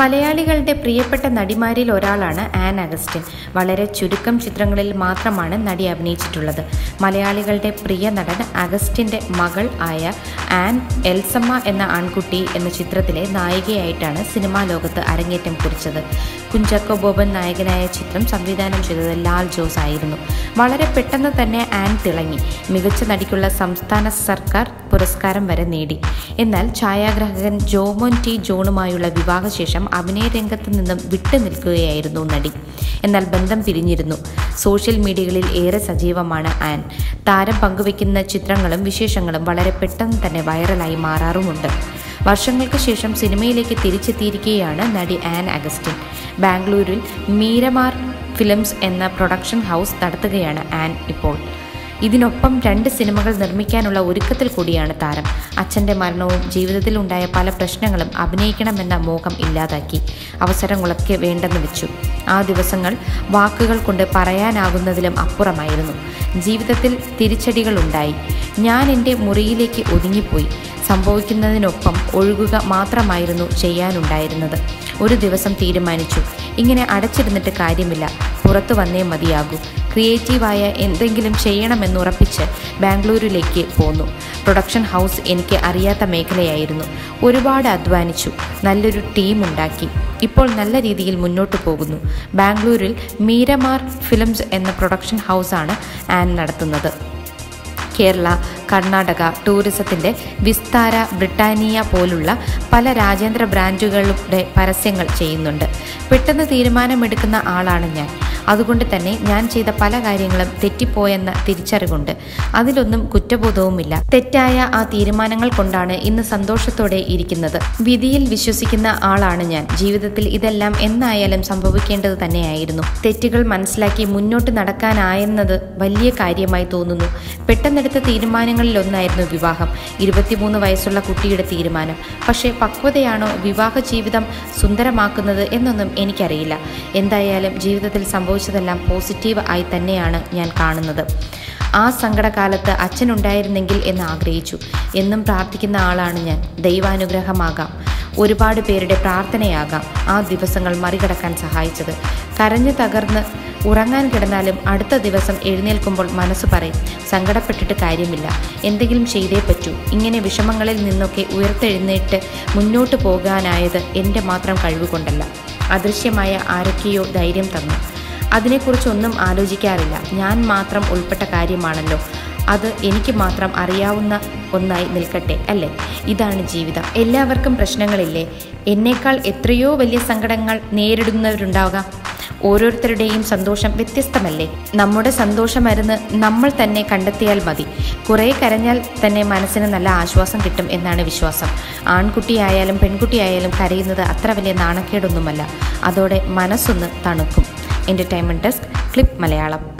മലയാളികളുടെ പ്രിയപ്പെട്ട നടിമാരിൽ ഒരാളാണ് ആൻ അഗസ്റ്റിൻ. വളരെ ചുരുക്കം ചിത്രങ്ങളിൽ മാത്രമാണ് നടി അഭിനയിച്ചിട്ടുള്ളത്. മലയാളികളുടെ പ്രിയ നടൻ അഗസ്റ്റിൻ്റെ മകൾ ആയ ആൻ എൽസമ്മ എന്ന ആൺകുട്ടി എന്ന ചിത്രത്തിലെ നായികയായിട്ടാണ് സിനിമാ ലോകത്ത് അരങ്ങേറ്റം കുറിച്ചത്. കുഞ്ചാക്കോ ബോബൻ നായകനായ ചിത്രം സംവിധാനം ചെയ്തത് ലാൽ ജോസ് ആയിരുന്നു. വളരെ പെട്ടെന്ന് തന്നെ ആൻ തിളങ്ങി. മികച്ച നടിക്കുള്ള സംസ്ഥാന സർക്കാർ പുരസ്കാരം വരെ നേടി. എന്നാൽ ഛായാഗ്രാഹകൻ ജോമോൻ ടി ജോണുമായുള്ള വിവാഹശേഷം അഭിനയ രംഗത്ത് നിന്നും വിട്ടുനിൽക്കുകയായിരുന്നു നടി. എന്നാൽ ബന്ധം പിരിഞ്ഞിരുന്നു. സോഷ്യൽ മീഡിയകളിൽ ഏറെ സജീവമാണ് ആൻ. താരം പങ്കുവയ്ക്കുന്ന ചിത്രങ്ങളും വിശേഷങ്ങളും വളരെ പെട്ടെന്ന് തന്നെ വൈറലായി മാറാറുമുണ്ട്. വർഷങ്ങൾക്ക് ശേഷം സിനിമയിലേക്ക് തിരിച്ചെത്തിയിരിക്കുകയാണ് നടി ആൻ അഗസ്റ്റിൻ. ബാംഗ്ലൂരിൽ മീരമാർ ഫിലിംസ് എന്ന പ്രൊഡക്ഷൻ ഹൗസ് നടത്തുകയാണ് ആൻ ഇപ്പോൾ. ഇതിനൊപ്പം 2 സിനിമകൾ നിർമ്മിക്കാനുള്ള ഒരുക്കത്തിൽ കൂടിയാണ് താരം. അച്ഛൻ്റെ മരണവും ജീവിതത്തിലുണ്ടായ പല പ്രശ്നങ്ങളും അഭിനയിക്കണമെന്ന മോഹം ഇല്ലാതാക്കി. അവസരങ്ങളൊക്കെ വേണ്ടെന്ന് വെച്ചു. ആ ദിവസങ്ങൾ വാക്കുകൾ കൊണ്ട് പറയാനാകുന്നതിലും അപ്പുറമായിരുന്നു. ജീവിതത്തിൽ തിരിച്ചടികളുണ്ടായി. ഞാൻ എൻ്റെ മുറിയിലേക്ക് ഒതുങ്ങിപ്പോയി. സംഭവിക്കുന്നതിനൊപ്പം ഒഴുകുക മാത്രമായിരുന്നു ചെയ്യാനുണ്ടായിരുന്നത്. ഒരു ദിവസം തീരുമാനിച്ചു, ഇങ്ങനെ അടച്ചിരുന്നിട്ട് കാര്യമില്ല, പുറത്തു വന്നേ മതിയാകൂ. ക്രിയേറ്റീവായ എന്തെങ്കിലും ചെയ്യണമെന്നുറപ്പിച്ച് ബാംഗ്ലൂരിലേക്ക് പോന്നു. പ്രൊഡക്ഷൻ ഹൗസ് എനിക്ക് അറിയാത്ത മേഖലയായിരുന്നു. ഒരുപാട് അധ്വാനിച്ചു, നല്ലൊരു ടീമുണ്ടാക്കി. ഇപ്പോൾ നല്ല രീതിയിൽ മുന്നോട്ട് പോകുന്നു. ബാംഗ്ലൂരിൽ മീരമാർ ഫിലിംസ് എന്ന പ്രൊഡക്ഷൻ ഹൗസാണ് ആൻ നടത്തുന്നത്. കേരള, കർണാടക, ടൂറിസത്തിൻ്റെ വിസ്താര, ബ്രിട്ടാനിയ പോലുള്ള പല രാജ്യാന്തര ബ്രാൻഡുകളുടെ പരസ്യങ്ങൾ ചെയ്യുന്നുണ്ട്. പെട്ടെന്ന് തീരുമാനമെടുക്കുന്ന ആളാണ് ഞാൻ. അതുകൊണ്ട് തന്നെ ഞാൻ ചെയ്ത പല കാര്യങ്ങളും തെറ്റിപ്പോയെന്ന തിരിച്ചറിവുണ്ട്. അതിലൊന്നും കുറ്റബോധവുമില്ല. തെറ്റായ ആ തീരുമാനങ്ങൾ കൊണ്ടാണ് ഇന്ന് സന്തോഷത്തോടെ ഇരിക്കുന്നത്. വിധിയിൽ വിശ്വസിക്കുന്ന ആളാണ് ഞാൻ. ജീവിതത്തിൽ ഇതെല്ലാം എന്നായാലും സംഭവിക്കേണ്ടത് തന്നെയായിരുന്നു. തെറ്റുകൾ മനസ്സിലാക്കി മുന്നോട്ട് നടക്കാനായെന്നത് വലിയ കാര്യമായി തോന്നുന്നു. പെട്ടെന്നെടുത്ത തീരുമാനങ്ങളിലൊന്നായിരുന്നു വിവാഹം. 23 വയസ്സുള്ള കുട്ടിയുടെ തീരുമാനം. പക്ഷേ പക്വതയാണോ വിവാഹ ജീവിതം സുന്ദരമാക്കുന്നത് എന്നൊന്നും എനിക്കറിയില്ല. എന്തായാലും ജീവിതത്തിൽ സംഭവിച്ചതെല്ലാം പോസിറ്റീവ് ആയി തന്നെയാണ് ഞാൻ കാണുന്നത്. ആ സങ്കടകാലത്ത് അച്ഛനുണ്ടായിരുന്നെങ്കിൽ എന്ന് ആഗ്രഹിച്ചു. എന്നും പ്രാർത്ഥിക്കുന്ന ആളാണ് ഞാൻ. ദൈവാനുഗ്രഹമാകാം, ഒരുപാട് പേരുടെ പ്രാർത്ഥനയാകാം ആ ദിവസങ്ങൾ മറികടക്കാൻ സഹായിച്ചത്. കരഞ്ഞു തകർന്ന് ഉറങ്ങാൻ കിടന്നാലും അടുത്ത ദിവസം എഴുന്നേൽക്കുമ്പോൾ മനസ്സ് പറയും, സങ്കടപ്പെട്ടിട്ട് കാര്യമില്ല, എന്തെങ്കിലും ചെയ്തേ പറ്റൂ. ഇങ്ങനെ വിഷമങ്ങളിൽ നിന്നൊക്കെ ഉയർത്തെഴുന്നേറ്റ് മുന്നോട്ട് പോകാനായത് എൻ്റെ മാത്രം കഴിവുകൊണ്ടല്ല, അദൃശ്യമായ ആരൊക്കെയോ ധൈര്യം തന്നു. അതിനെക്കുറിച്ചൊന്നും ആലോചിക്കാറില്ല. ഞാൻ മാത്രം ഉൾപ്പെട്ട കാര്യമാണല്ലോ, അത് എനിക്ക് മാത്രം അറിയാവുന്ന ഒന്നായി നിൽക്കട്ടെ അല്ലേ? ഇതാണ് ജീവിതം. എല്ലാവർക്കും പ്രശ്നങ്ങളില്ലേ? എന്നേക്കാൾ എത്രയോ വലിയ സങ്കടങ്ങൾ നേരിടുന്നവരുണ്ടാകാം. ഓരോരുത്തരുടെയും സന്തോഷം വ്യത്യസ്തമല്ലേ? നമ്മുടെ സന്തോഷമരുന്ന് നമ്മൾ തന്നെ കണ്ടെത്തിയാൽ മതി. കുറേ കരഞ്ഞാൽ തന്നെ മനസ്സിന് നല്ല ആശ്വാസം കിട്ടും എന്നാണ് വിശ്വാസം. ആൺകുട്ടിയായാലും പെൺകുട്ടിയായാലും കരയുന്നത് അത്ര വലിയ നാണക്കേടൊന്നുമല്ല. അതോടെ മനസ്സൊന്ന് തണുക്കും. Entertainment desk, clip Malayalam.